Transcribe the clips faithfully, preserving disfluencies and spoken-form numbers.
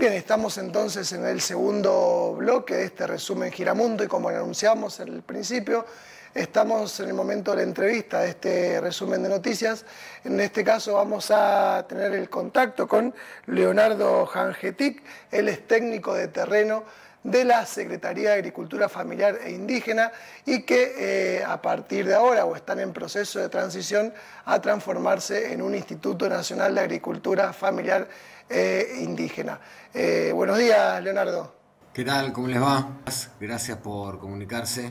Bien, estamos entonces en el segundo bloque de este resumen Giramundo y como lo anunciamos en el principio, estamos en el momento de la entrevista de este resumen de noticias. En este caso vamos a tener el contacto con Leonardo Janjetic, él es técnico de terreno de la Secretaría de Agricultura Familiar e Indígena y que eh, a partir de ahora o están en proceso de transición a transformarse en un Instituto Nacional de Agricultura Familiar e Indígena. Eh, buenos días, Leonardo. ¿Qué tal? ¿Cómo les va? Gracias por comunicarse.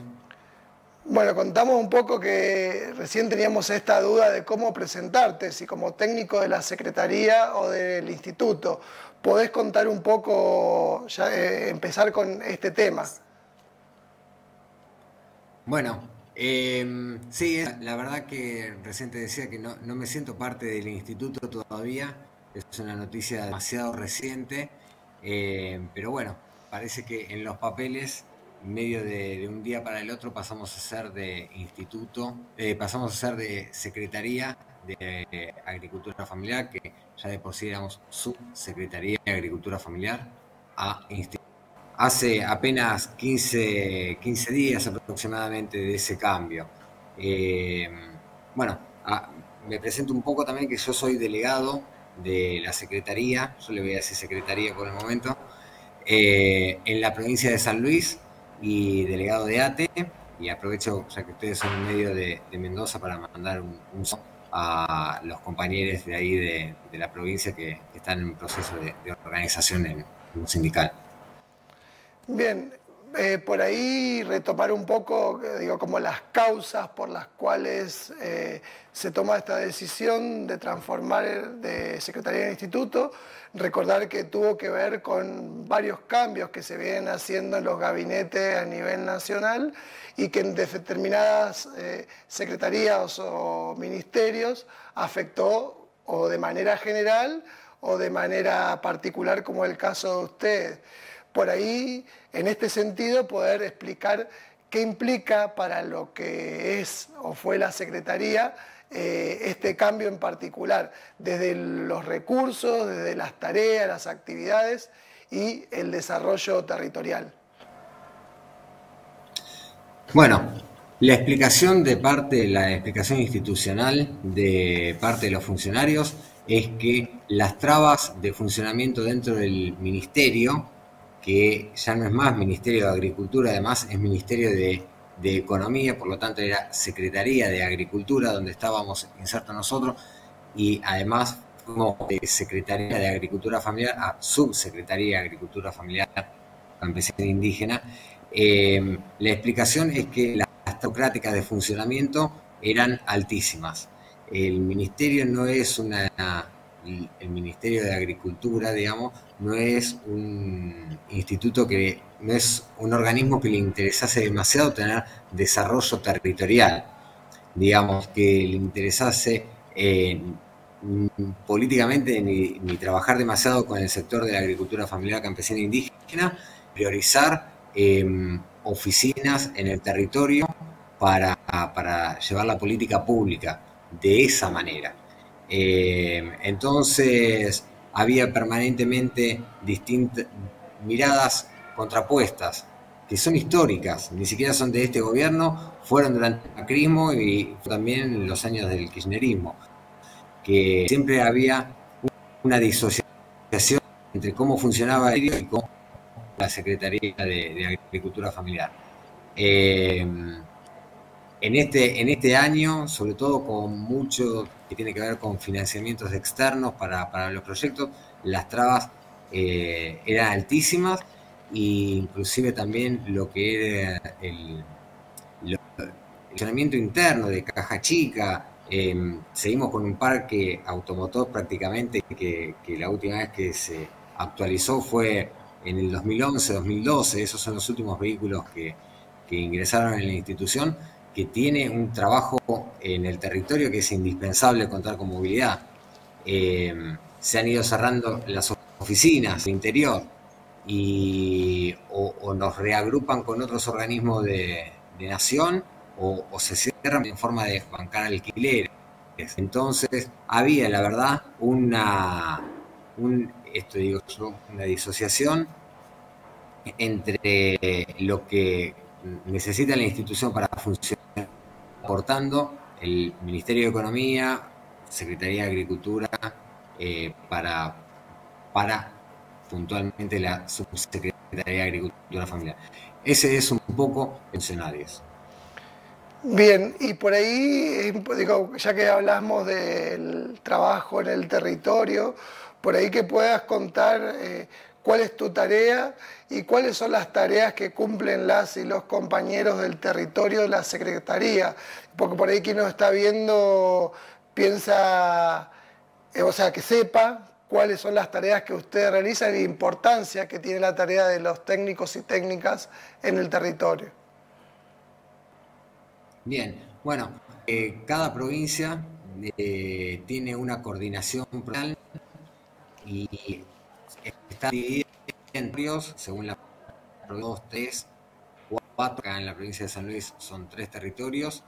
Bueno, contamos un poco que recién teníamos esta duda de cómo presentarte, si como técnico de la Secretaría o del Instituto. ¿Podés contar un poco, ya, eh, empezar con este tema? Bueno, eh, sí, la verdad que recién te decía que no, no me siento parte del Instituto todavía, es una noticia demasiado reciente, eh, pero bueno, parece que en los papeles, en medio de, de un día para el otro pasamos a ser de instituto, eh, pasamos a ser de Secretaría de Agricultura Familiar, que ya de por sí éramos subsecretaría de Agricultura Familiar, a instituto. Hace apenas quince, quince días aproximadamente de ese cambio. Eh, bueno, a, me presento un poco también que yo soy delegado de la Secretaría, yo le voy a decir Secretaría por el momento, eh, en la provincia de San Luis, y delegado de A T E, y aprovecho, ya que ustedes son en medio de, de Mendoza, para mandar un, un saludo a los compañeros de ahí de, de la provincia que, que están en proceso de, de organización en un sindical. Bien, eh, por ahí retomar un poco, digo, como las causas por las cuales eh, se toma esta decisión de transformar de Secretaría de Instituto. Recordar que tuvo que ver con varios cambios que se vienen haciendo en los gabinetes a nivel nacional y que en determinadas eh, secretarías o ministerios afectó o de manera general o de manera particular, como el caso de usted. Por ahí, en este sentido, poder explicar qué implica para lo que es o fue la Secretaría Eh, este cambio en particular, desde los recursos, desde las tareas, las actividades y el desarrollo territorial. Bueno, la explicación de parte, la explicación institucional de parte de los funcionarios es que las trabas de funcionamiento dentro del ministerio, que ya no es más Ministerio de Agricultura, además es Ministerio de de Economía, por lo tanto era Secretaría de Agricultura, donde estábamos insertos nosotros, y además fuimos de Secretaría de Agricultura Familiar a Subsecretaría de Agricultura Familiar Campesina e Indígena. Eh, la explicación es que las burocráticas de funcionamiento eran altísimas. El Ministerio no es una... el Ministerio de Agricultura, digamos, no es un instituto que, no es un organismo que le interesase demasiado tener desarrollo territorial, digamos, que le interesase eh, políticamente ni, ni trabajar demasiado con el sector de la agricultura familiar campesina e indígena, priorizar eh, oficinas en el territorio para, para llevar la política pública de esa manera. Eh, entonces había permanentemente distintas miradas contrapuestas que son históricas, ni siquiera son de este gobierno, fueron durante el macrismo y también en los años del kirchnerismo, que siempre había una disociación entre cómo funcionaba el y cómo la Secretaría de, de Agricultura Familiar. Eh, En este, en este año, sobre todo con mucho que tiene que ver con financiamientos externos para, para los proyectos, las trabas eh, eran altísimas e inclusive también lo que era el, el funcionamiento interno de Caja Chica. Eh, seguimos con un parque automotor prácticamente que, que la última vez que se actualizó fue en el dos mil once, dos mil doce, esos son los últimos vehículos que, que ingresaron en la institución, que tiene un trabajo en el territorio que es indispensable contar con movilidad. Eh, se han ido cerrando las oficinas, el interior, y o, o nos reagrupan con otros organismos de, de nación o, o se cierran en forma de bancar alquileres. Entonces había, la verdad, una, un esto digo yo, una disociación entre lo que necesita la institución para funcionar, aportando el Ministerio de Economía, Secretaría de Agricultura, eh, para, para puntualmente la Subsecretaría de Agricultura Familiar. Ese es un poco funcionarios. Bien, y por ahí, digo, ya que hablamos del trabajo en el territorio, por ahí que puedas contar eh, cuál es tu tarea y cuáles son las tareas que cumplen las y los compañeros del territorio de la Secretaría. Porque por ahí quien nos está viendo piensa, eh, o sea, que sepa cuáles son las tareas que ustedes realizan y la importancia que tiene la tarea de los técnicos y técnicas en el territorio. Bien, bueno, eh, cada provincia eh, tiene una coordinación plural y está dividida en ríos, según la provincia, dos, tres, cuatro, acá en la provincia de San Luis son tres territorios,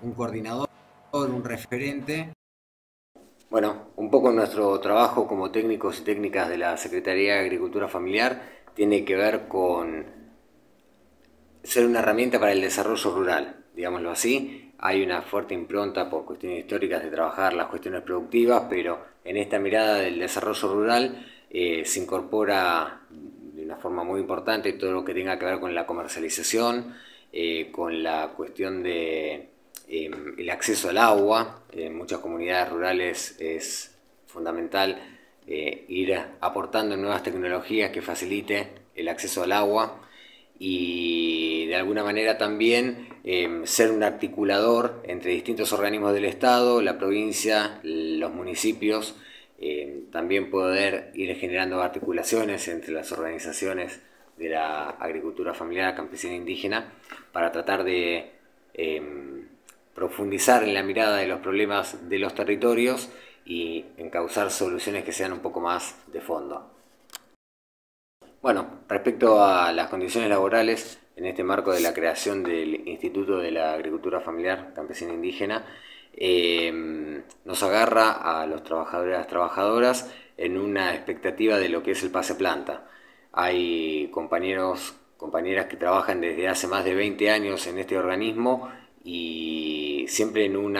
un coordinador, un referente. Bueno, un poco nuestro trabajo como técnicos y técnicas de la Secretaría de Agricultura Familiar tiene que ver con ser una herramienta para el desarrollo rural, digámoslo así. Hay una fuerte impronta por cuestiones históricas de trabajar las cuestiones productivas, pero en esta mirada del desarrollo rural eh, se incorpora de una forma muy importante todo lo que tenga que ver con la comercialización, eh, con la cuestión de eh, el acceso al agua. En muchas comunidades rurales es fundamental eh, ir aportando nuevas tecnologías que facilite el acceso al agua. Y de alguna manera también eh, ser un articulador entre distintos organismos del Estado, la provincia, los municipios, eh, también poder ir generando articulaciones entre las organizaciones de la agricultura familiar, campesina e indígena, para tratar de eh, profundizar en la mirada de los problemas de los territorios y encauzar soluciones que sean un poco más de fondo. Bueno, respecto a las condiciones laborales, en este marco de la creación del Instituto de la Agricultura Familiar Campesina e Indígena, eh, nos agarra a los trabajadores y las trabajadoras en una expectativa de lo que es el pase planta. Hay compañeros, compañeras que trabajan desde hace más de veinte años en este organismo y siempre en un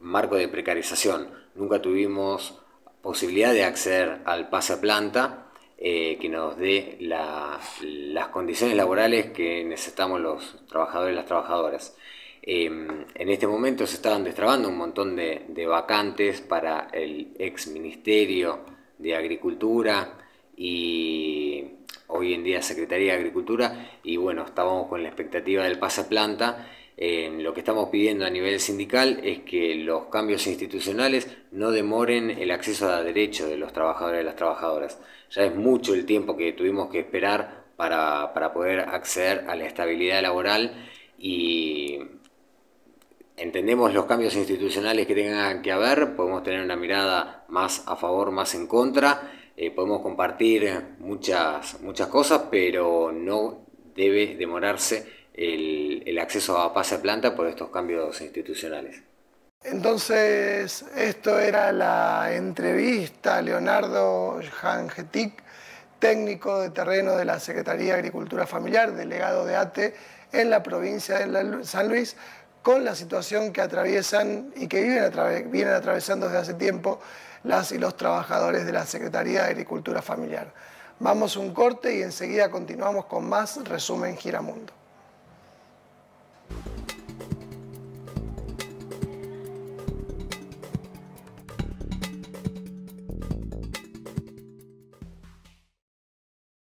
marco de precarización. Nunca tuvimos posibilidad de acceder al pase planta, Eh, que nos dé la, las condiciones laborales que necesitamos los trabajadores y las trabajadoras. Eh, en este momento se estaban destrabando un montón de, de vacantes para el ex Ministerio de Agricultura y hoy en día Secretaría de Agricultura, y bueno, estábamos con la expectativa del pase a planta. Eh, lo que estamos pidiendo a nivel sindical es que los cambios institucionales no demoren el acceso a derechos de los trabajadores y las trabajadoras. Ya es mucho el tiempo que tuvimos que esperar para, para poder acceder a la estabilidad laboral, y entendemos los cambios institucionales que tengan que haber. Podemos tener una mirada más a favor, más en contra, eh, podemos compartir muchas, muchas cosas, pero no debe demorarse El, el acceso a pase a planta por estos cambios institucionales. Entonces, esto era la entrevista a Leonardo Janjetic, técnico de terreno de la Secretaría de Agricultura Familiar, delegado de A T E en la provincia de San Luis, con la situación que atraviesan y que viven atraves, vienen atravesando desde hace tiempo las y los trabajadores de la Secretaría de Agricultura Familiar. Vamos a un corte y enseguida continuamos con más Resumen Giramundo.